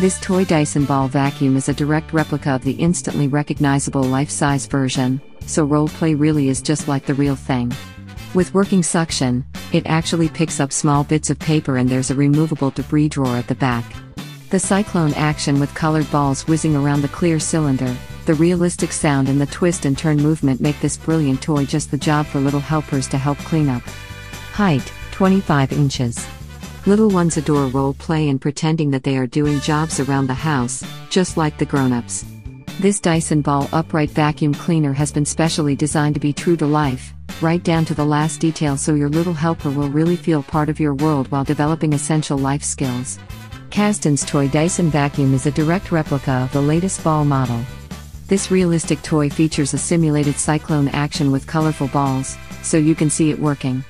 This toy Dyson ball vacuum is a direct replica of the instantly recognizable life-size version, so role play really is just like the real thing. With working suction, it actually picks up small bits of paper, and there's a removable debris drawer at the back. The cyclone action with colored balls whizzing around the clear cylinder, the realistic sound and the twist and turn movement make this brilliant toy just the job for little helpers to help clean up. Height, 25 inches. Little ones adore role play and pretending that they are doing jobs around the house, just like the grown-ups. This Dyson ball upright vacuum cleaner has been specially designed to be true to life, right down to the last detail, so your little helper will really feel part of your world while developing essential life skills. Casdon's toy Dyson vacuum is a direct replica of the latest ball model. This realistic toy features a simulated cyclone action with colorful balls, so you can see it working.